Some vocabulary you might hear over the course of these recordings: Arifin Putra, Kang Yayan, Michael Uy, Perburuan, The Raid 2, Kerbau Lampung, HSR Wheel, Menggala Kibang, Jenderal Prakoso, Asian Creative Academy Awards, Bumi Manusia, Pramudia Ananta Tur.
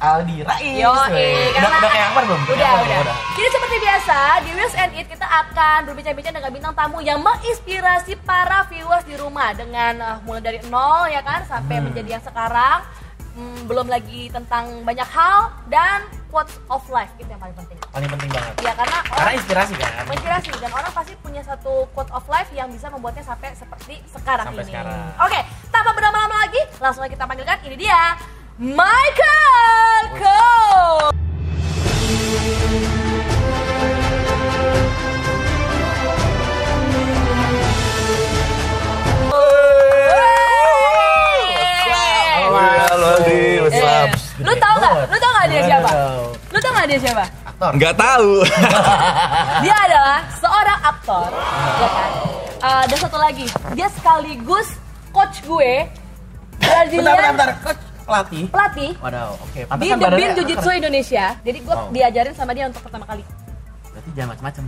Aldi Rais. Udah kayak apa belum? Udah. Jadi seperti biasa di Wheels and Eat kita akan berbincang-bincang dengan bintang tamu yang menginspirasi para viewers di rumah dengan mulai dari nol ya kan sampai menjadi yang sekarang. Belum lagi tentang banyak hal dan quotes of life itu yang paling penting. Paling penting banget. Iya karena inspirasi kan. Inspirasi dan orang pasti punya satu quote of life yang bisa membuatnya sampai seperti sekarang sampai ini. Sekarang. Oke, tanpa berlama-lama lagi, langsung kita panggilkan ini dia Michael Uy. Lu tau gak dia siapa? Aktor. Gak tau. Dia adalah seorang aktor, ya kan? Dan satu lagi, dia sekaligus coach gue. Bentar, coach pelatih. Waduh, oke. Di The Bean Jiu-Jitsu Indonesia. Jadi gue diajarin sama dia untuk pertama kali. Berarti jangan macam-macam.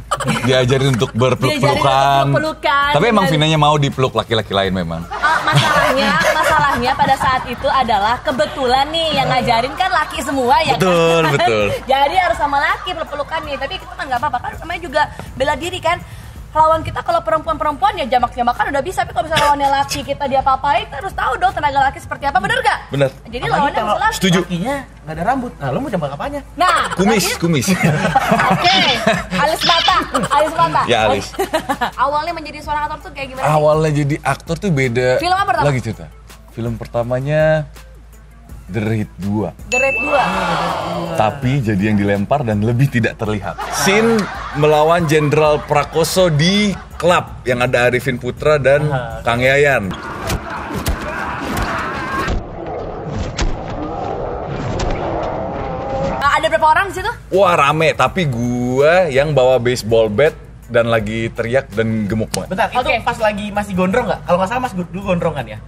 Diajarin untuk berpelukan. Tapi emang Vinanya mau dipeluk laki-laki lain memang. Masalahnya pada saat itu adalah kebetulan nih yang ngajarin kan laki semua ya. Betul. Jadi harus sama laki berpelukan nih. Tapi kita kan nggak apa-apa kan namanya juga bela diri kan. Lawan kita kalau perempuan-perempuan ya jamak-jamakan udah bisa, tapi kalau misalnya lawannya laki kita dia apa-apain kita harus tahu dong tenaga laki seperti apa, bener gak? Bener. Jadi apalagi lawannya harus laki. Setuju. Lakinya gak ada rambut, nah lo mau jambak apanya? Nah, kumis. Oke, alis mata. Ya alis. Awalnya menjadi seorang aktor tuh kayak gimana sih? Awalnya jadi aktor tuh beda. Film apa pertama? Lagi cerita. Film pertamanya The Raid 2. The Raid 2. Tapi jadi yang dilempar dan lebih tidak terlihat. Scene melawan Jenderal Prakoso di klub yang ada Arifin Putra dan Kang Yayan. Ada berapa orang di situ? Wah, rame, tapi gua yang bawa baseball bat dan lagi teriak dan gemuk banget. Bentar, itu pas lagi masih gondrong nggak? Kalau nggak salah Mas dulu gondrong kan ya?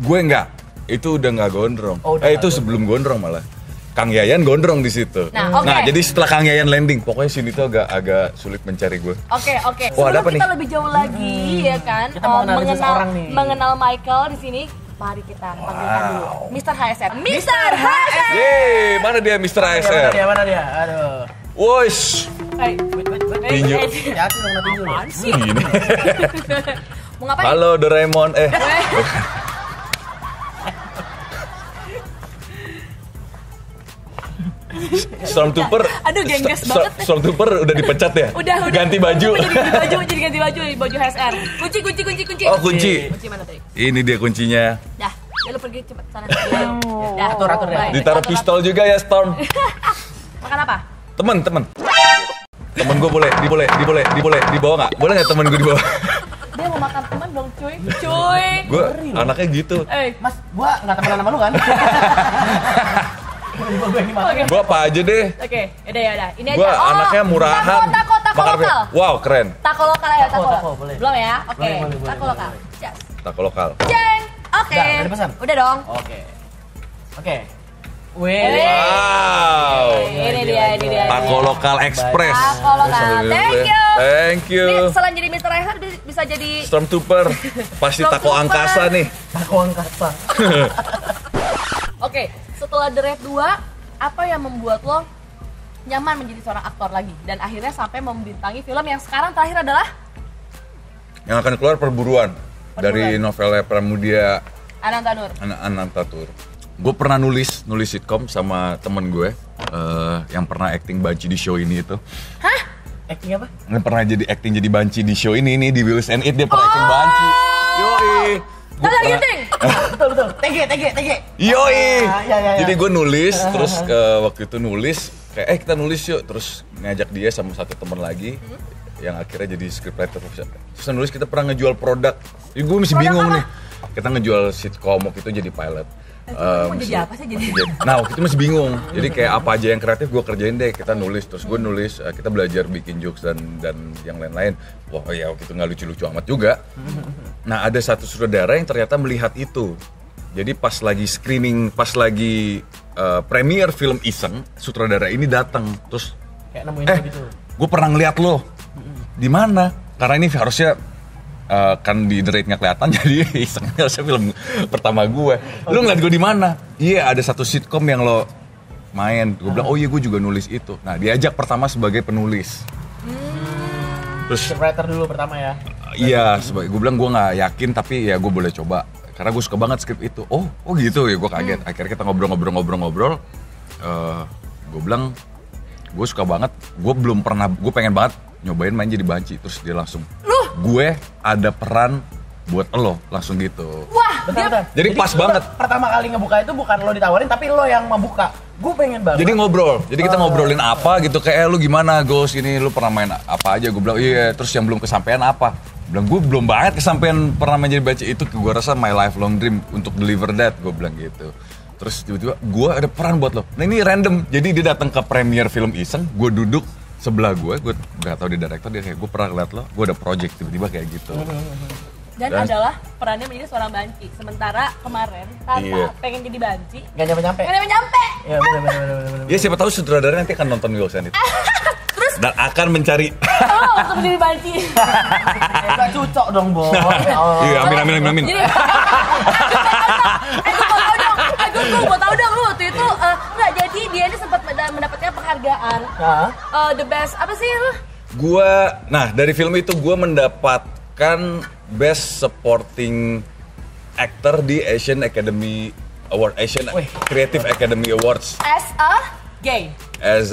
Gue nggak. Itu udah nggak gondrong. Itu sebelum gondrong malah. Kang Yayan gondrong di situ. Nah, jadi setelah Kang Yayan landing, pokoknya sini tuh agak sulit mencari gue. Oke. Sebelum kita lebih jauh lagi ya kan, kita mengenal Michael di sini. Mari kita panggilkan dulu Mr. HSR. Mr. HSR. Yeay, mana dia Mr. HSR? Mana dia? Aduh. Woish. Tinju. Ya, aku nggak tinju. Apaan sih? Mau ngapain? Halo Doraemon. Stormtrooper udah dipecat ya? Udah. Ganti baju HSR. Kunci. Oh, kunci mana tadi? Ini dia kuncinya. Dah, lu pergi cepat sana. Dah, atur ya. Ditaruh pistol juga ya, Storm. Makan apa? Temen gue boleh dibawa nggak? Boleh nggak temen gue dibawa? Dia mau makan temen dong cuy. Gue anaknya gitu. Mas, gue nggak temenan sama lu kan? Gua apa aja deh. Oke, udah. Ini aja. Gua anaknya murahan. Tako lokal. Wow, keren. Tako lokal ya, tako. Belum ya? Oke. Tako lokal. Cheers. Tako lokal. Ceng. Oke. Udah dong. Oke. Wow. Ini dia. Tako lokal express. Tako lokal. Thank you. Selanjutnya Mr. Rehan bisa jadi Stormtrooper. Pasti tako angkasa nih. Tako angkasa. Oke. Setelah The Raid 2, apa yang membuat lo nyaman menjadi seorang aktor lagi? Dan akhirnya sampai membintangi film yang sekarang terakhir adalah? Yang akan keluar Perburuan. Dari novelnya Pramudia Ananta Tur. Gue pernah nulis sitkom sama temen gue yang pernah acting banci di show ini itu. Hah? Acting apa? Yang pernah jadi acting jadi banci di show ini di Wheels and Eat dia pernah acting banci. Yoi! Betul. Tege. Yoi. Jadi gue nulis, terus waktu itu nulis, kayak kita nulis yuk, terus ngajak dia sama satu teman lagi, yang akhirnya jadi scriptwriter. Terus nulis kita pernah ngejual produk. Jadi gue masih bingung nih. Kita ngejual sitcom waktu itu jadi pilot. Jadi apa sih jadi? Nah waktu itu masih bingung. Jadi kayak apa aja yang kreatif gue kerjain deh. Kita nulis, terus gue nulis. Kita belajar bikin jokes dan yang lain-lain. Wah ya waktu itu nggak lucu-lucu amat juga. Nah ada satu saudara yang ternyata melihat itu. Jadi pas lagi screening, pas lagi premier film iseng, sutradara ini datang terus. Kayak nemuin gitu. Gue pernah ngeliat lo. Di mana? Karena ini harusnya. Kan di The Raid nggak kelihatan jadi isengnya harusnya film pertama gue. Lu ngeliat gue di mana? Iya ada satu sitkom yang lo main. Gue bilang, oh iya gue juga nulis itu. Nah, diajak pertama sebagai penulis. Terus writer dulu pertama ya? Iya, gue bilang gue gak yakin tapi ya gue boleh coba. Karena gue suka banget skrip itu. Oh gitu ya, gue kaget. Akhirnya kita ngobrol-ngobrol. Gue bilang, gue suka banget, gue pengen banget nyobain main jadi banci. Terus dia langsung, gue ada peran buat lo, langsung gitu. Wah, bentar. Jadi pas banget. Pertama kali ngebuka itu bukan lo ditawarin, tapi lo yang membuka. Gue pengen banget. Jadi ngobrol, jadi kita ngobrolin apa gitu, kayak lu gimana Ghost ini, lu pernah main apa aja. Gue bilang iya, terus yang belum kesampaian apa? Bilang gue belum banget kesampaian pernah main jadi banci itu, gue rasa my lifelong dream untuk deliver that, gue bilang gitu. Terus tiba-tiba gue ada peran buat lo. Nah ini random, jadi dia datang ke premiere film iseng, gue duduk sebelah gue gak tau dia director, dia kayak gue pernah liat lo, gue ada project tiba-tiba kayak gitu. Dan adalah perannya menjadi seorang banci. Sementara kemarin Tata pengen jadi banci. Gak nyampe. Iya bener. Ya siapa tahu sutradara nanti akan nonton Ghost Hand itu. Terus? Dan akan mencari. Oh untuk jadi banci. Gak cocok dong Bo. Iya amin. Jadi, gue tau dong lu waktu itu. Enggak jadi dia ini sempat mendapatkan penghargaan. The best apa sih lu? Nah dari film itu gue mendapatkan Best Supporting Actor di Asian Creative Academy Awards. As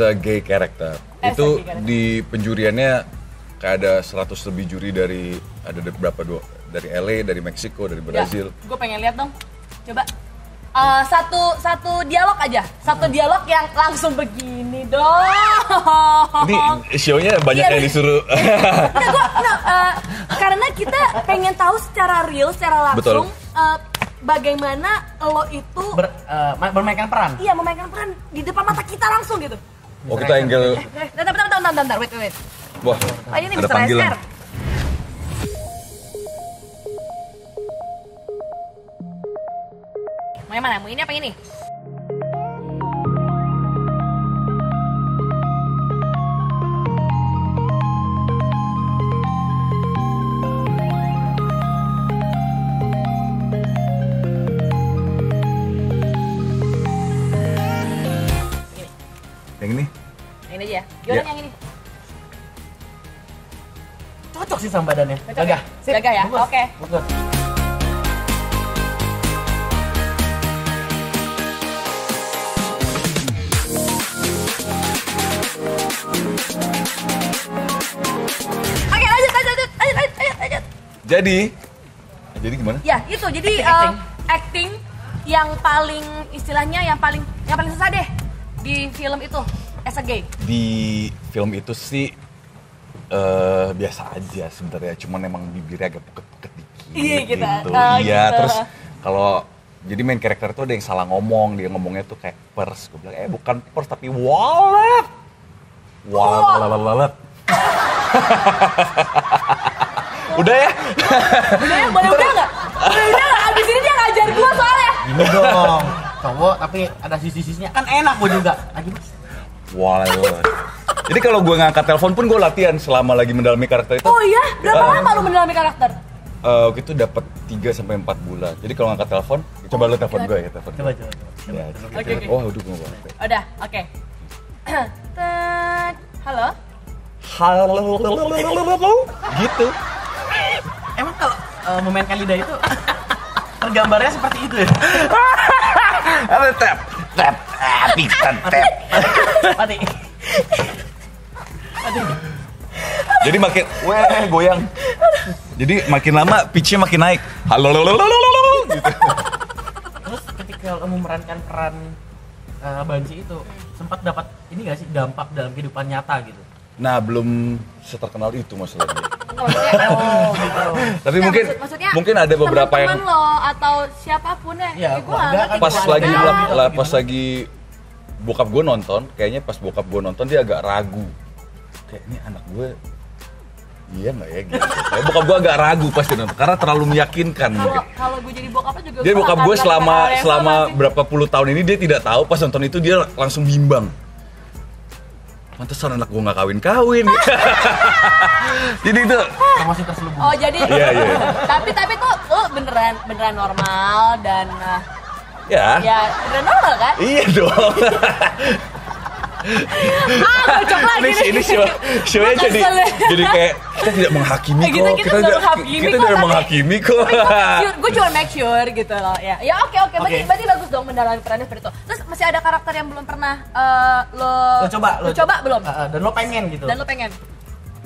a gay character. Itu di penjuriannya kayak ada 100 lebih juri dari LA, dari Meksiko, dari Brazil. Ya, gue pengen lihat dong. Coba satu dialog aja. Satu dialog yang langsung begini dong. Ini show-nya banyak yang disuruh. Karena kita pengen tahu secara real, secara langsung bagaimana lo itu memainkan peran. Iya, memainkan peran di depan mata kita langsung gitu. Oh, kita angle. Bentar, wait. Wah, ini ada panggilan. Mau yang mana? Mau ini apa ini? Yang ini aja. Gimana yang ini? Cocok sih sama badannya. Gagah ya? Oke. Oke, lanjut. Jadi gimana? Ya, itu. Jadi acting yang paling susah deh di film itu. As a gay. Di film itu sih biasa aja sebenarnya, cuman emang bibirnya agak puket-puket dikit. Iya gitu. Iya, gitu. Terus kalau jadi main karakter tuh ada yang salah ngomong, dia ngomongnya tuh kayak pers. Gue bilang bukan pers tapi wallet. Wallet. Udah ya, abis ini dia ngajar gue soalnya. Gini dong, cowok tapi ada sisi-sisinya, kan enak gue juga. Lagi mas. Wallet. Jadi kalau gue ngangkat telepon pun gue latihan selama lagi mendalami karakter itu. Oh iya? Berapa lama lu mendalami karakter? Waktu itu dapat 3-4 bulan. Jadi kalau ngangkat telepon, coba lu telepon gue ya. Coba. Oke. Oh udah gue ngomong. Udah, oke. Halo. Gitu. Emang kalau memainkan lidah itu tergambarnya seperti itu ya? Ada tap. Mati. Jadi makin goyang. Jadi makin lama pitch-nya makin naik. Halo gitu. Terus ketika kamu memerankan peran banci itu, sempat dapat ini enggak sih dampak dalam kehidupan nyata gitu? Nah, belum seterkenal itu masalahnya. Tapi mungkin ada beberapa yang lo atau siapapun ya gue pas lagi bokap gue nonton, kayaknya pas bokap gue nonton dia agak ragu. Kayak ini anak gue iya enggak ya gitu. Kayak bokap gue agak ragu pas dia nonton karena terlalu meyakinkan mungkin. Kalau gue jadi bokapnya juga. Jadi bokap gue selama berapa puluh tahun ini dia tidak tahu, pas nonton itu dia langsung bimbang. Pantesan anak gue gak kawin-kawin. Jadi itu termasuk terselubung. Oh jadi, tapi tuh lu beneran normal dan Ya. Ya, normal kan? Iya dong. Ini show-nya jadi kayak kita tidak menghakimi kok. Kita tidak menghakimi kok. Gue cuma make sure gitu loh. Ya oke. Berarti bagus dong mendalami perannya seperti itu. Terus masih ada karakter yang belum pernah lo coba belum? Dan lo pengen gitu.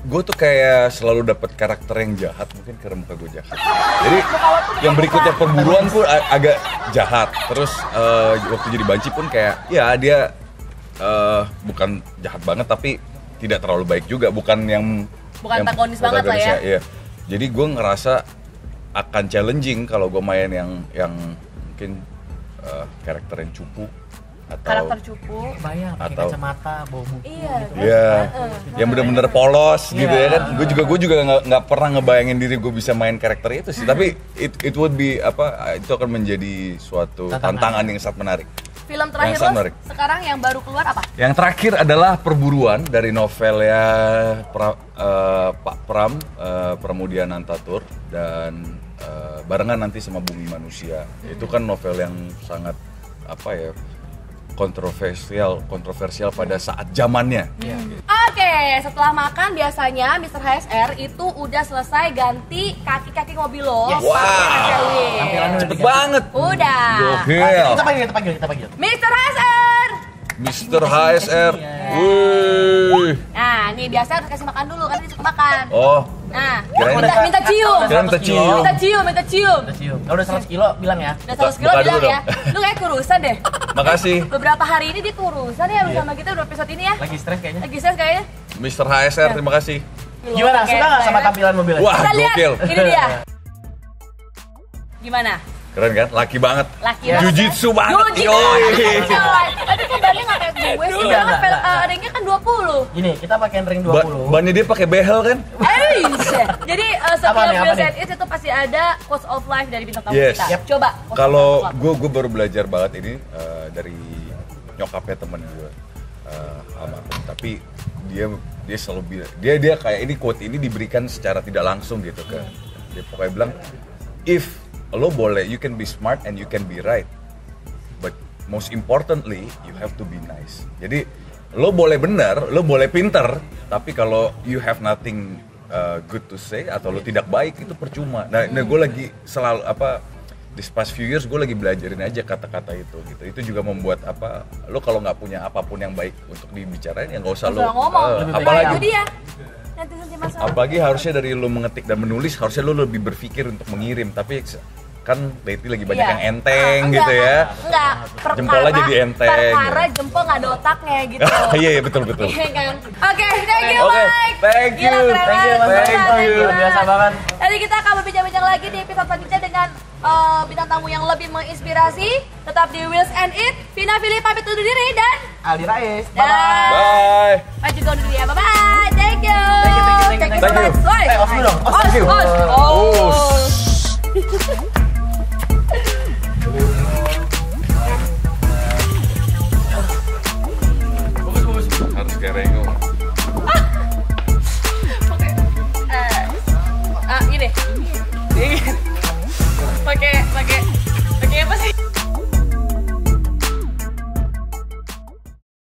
Gue tuh kayak selalu dapet karakter yang jahat, mungkin karena muka gue jahat. Jadi yang berikutnya Perburuan pun agak jahat. Terus waktu jadi banci pun kayak ya dia bukan jahat banget tapi tidak terlalu baik juga. Bukan antagonis banget lah ya. Iya. Jadi gue ngerasa akan challenging kalau gue main yang mungkin karakter yang cupu. Atau karakter cupu, bayang, pakai kacamata, bawa buku, iya, gitu. Iya, yang bener-bener polos gitu ya kan. Gue juga nggak pernah ngebayangin diri gue bisa main karakter itu sih. Tapi it would be itu akan menjadi suatu tantangan yang sangat menarik. Film terakhir lo sekarang yang baru keluar apa? Yang terakhir adalah Perburuan dari novelnya Pak Pram, Pramudia Ananta Tur, dan barengan nanti sama Bumi Manusia. Itu kan novel yang sangat kontroversial pada saat zamannya. Oke, setelah makan biasanya Mr. HSR itu udah selesai ganti kaki-kaki mobil lo. Yes. Wow, cepet banget. Udah. Kita panggil. Mr. HSR. Wuih. Nah, nih biasa harus kasih makan dulu kan dia suka makan. Oh. Nah, minta cium. Kalau udah 100 kilo bilang ya. Udah 100 kilo bilang ya. Lu kayak kurusan deh. Makasih. Beberapa hari ini dia kurusan ya sama kita udah episode ini ya. Lagi stres kayaknya. Mr. HSR, terima kasih. Gimana? Suka enggak sama tampilan mobilnya? Wah, gokil. Ini dia. Gimana? Keren kan? Laki banget. Jujitsu banget. Tapi kok bannya nggak kayak gue sih? Ringnya kan 20. Gini, kita pakai ring 20. Bannya dia pakai behel kan? Jadi setiap Wheel Set It itu pasti ada quotes of life dari bintang tamu kita. Coba. Kalau gue baru belajar banget ini dari nyokapnya temen gue, almarhum. Tapi dia selalu dia kayak ini quote ini diberikan secara tidak langsung gitu kan. Dia pokoknya bilang if lo boleh, you can be smart and you can be right, but most importantly, you have to be nice. Jadi lo boleh benar, lo boleh pinter, tapi kalau you have nothing good to say atau lo tidak baik itu percuma. Nah gue lagi selalu this past few years gue lagi belajarin aja kata-kata itu gitu. Itu juga membuat lo kalau nggak punya apapun yang baik untuk dibicarain ya nggak usah lo ngomong. Apalagi harusnya dari lo mengetik dan menulis harusnya lo lebih berpikir untuk mengirim, tapi kan Betty lagi banyak yang enteng gitu ya. Enggak, jempolnya jadi enteng. Perkara jempol nggak ada otaknya gitu. Iya, betul. Oke, thank you Mike. Thank you. Biasa banget. Nanti kita akan berbincang-bincang lagi di episode selanjutnya dengan bintang tamu yang lebih menginspirasi. Tetap di Wheels and It. Vina Fili pamit undur diri dan Aldi Rais. Bye. Maju undur diri ya. Bye. Thank you. Thank you. Thank you. Thank you.